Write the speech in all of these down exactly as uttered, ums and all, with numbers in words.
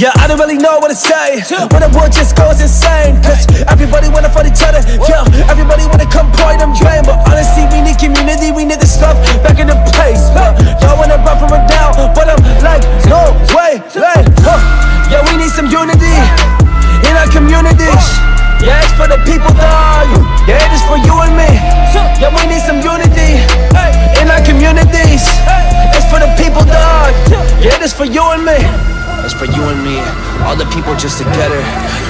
Yeah, I don't really know what to say when the world just goes insane, cause everybody wanna fight each other. Yeah, everybody wanna come point and blame, but honestly we need community, we need this stuff back in the place. Huh? Y'all wanna run from it down, but I'm like, no way, like, huh? Yeah, we need some unity in our community. Yeah, it's for the people that you. Yeah, it is for you and me. Yeah, we need some unity in our communities. It's for the people that you. Yeah, it is for you and me. It's for you and me, all the people just together.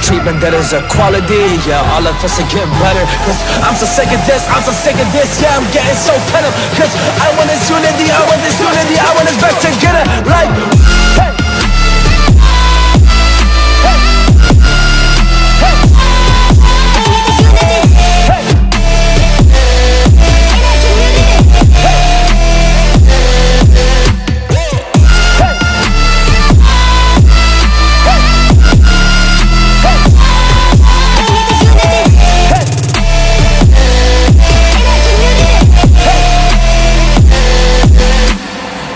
Treatment that is equality, yeah, all of us are getting better. Cause I'm so sick of this, I'm so sick of this, yeah, I'm getting so fed up. Cause I want this unity, I want this unity, I want us back together. Like, hey.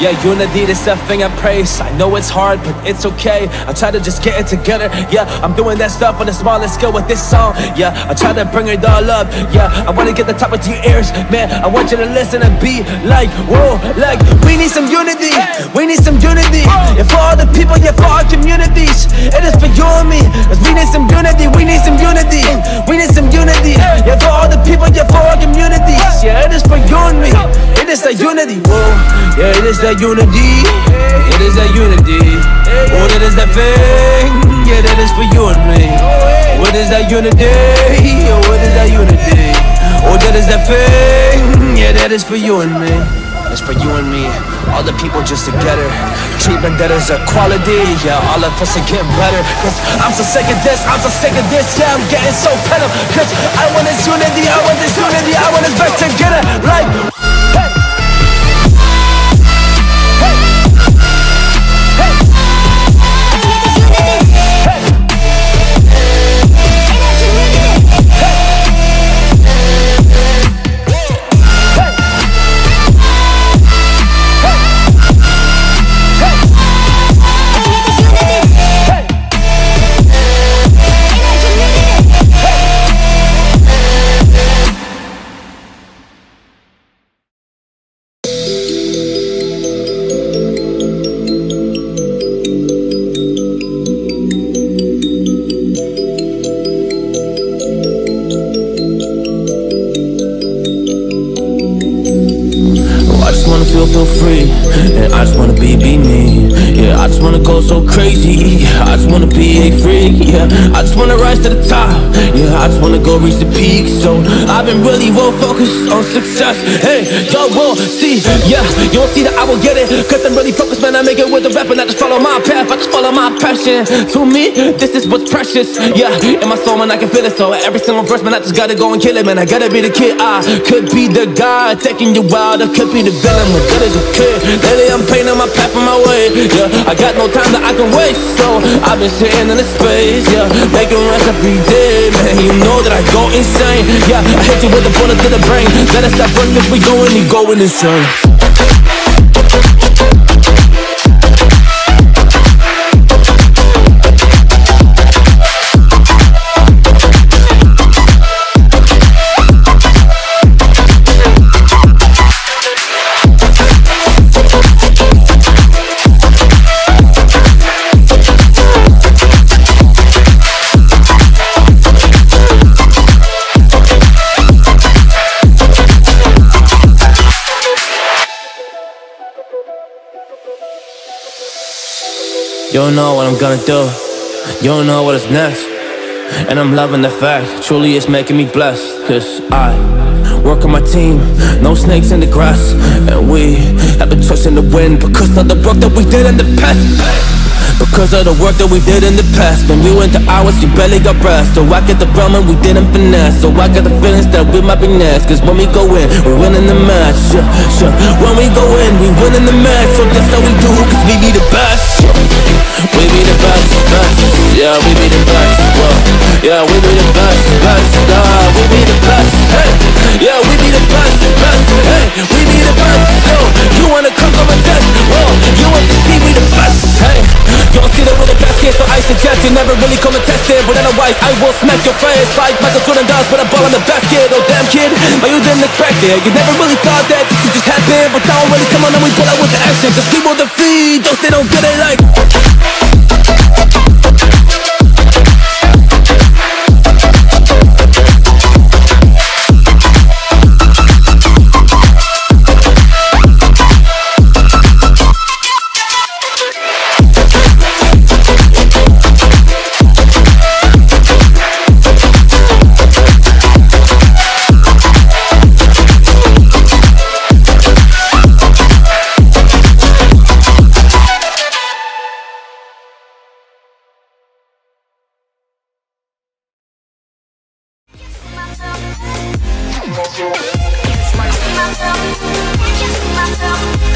Yeah, unity, that's that thing I praise. I know it's hard, but it's okay. I try to just get it together. Yeah, I'm doing that stuff on the smallest scale with this song. Yeah, I try to bring it all up. Yeah, I wanna get the top of your ears. Man, I want you to listen and be like, whoa. Like, we need some unity, we need some unity. Yeah, for all the people, yeah, for our communities. It is for you and me, cause we need some unity, we need some unity. We need some unity, yeah, for all the people, yeah, for our communities. Yeah, it is for you and me, it is that unity, whoa. Yeah, it is that unity, it is that unity. Oh, that is that thing, yeah, that is for you and me. What is that unity? Oh, what is that unity? Oh, that is that thing, yeah, that is for you and me. It's for you and me, all the people just together. Treatment that is equality, yeah, all of us are getting better. Cause I'm so sick of this, I'm so sick of this, yeah, I'm getting so fed up. Cause I want this unity, I want this unity, I want us back together. Like, hey. Feel free, and I just wanna be, be me. Yeah, I just wanna go so crazy. I just wanna be a freak. Yeah, I just wanna rise to the top. Yeah, I just wanna go reach the peak. So I've been really well focused on success. Hey, y'all will see. Yeah, you won't see that I will get it, cause I'm really focused, man. I make it with a rap, and I just follow my path, I just follow my passion. To me, this is what's precious. Yeah, in my soul, man, I can feel it. So every single verse, man, I just gotta go and kill it, man. I gotta be the kid. I could be the guy taking you wild, I could be the villain. That is a kid. Lately I'm painting my path on my way. Yeah, I got no time that I can waste. So I've been sitting in this space. Yeah, making rest every day. Man, you know that I go insane. Yeah, I hit you with a bullet to the brain. Let us stop running, cause we going, you going insane. You don't know what I'm gonna do, you don't know what is next. And I'm loving the fact, truly it's making me blessed. Cause I work on my team, no snakes in the grass. And we have been trusting the wind because of the work that we did in the past. Because of the work that we did in the past. When we went to hours, you barely got rest. So I get the realm and we didn't finesse. So I got the feelings that we might be next. Cause when we go in, we're winning the match. Yeah, yeah. When we go in, we winning the match. So that's how we do, cause we be the best. We be the best, best. Yeah, we be the best. Yeah, we be the best, best. Yeah, we be the best, hey. Yeah, we be the best, best. Hey, we be the best. Yo, you wanna come come and test? Whoa, you want to see we the best, hey. You're still with a basket, so I suggest you never really come and test it. But otherwise, I will smack your face like Michael Jordan does with a ball in the basket. Oh damn kid, but you didn't expect it. You never really thought that this could just happen. But now I'm really coming and we pull out with the action. Just people defeat those they don't get it like. Myself, myself, myself.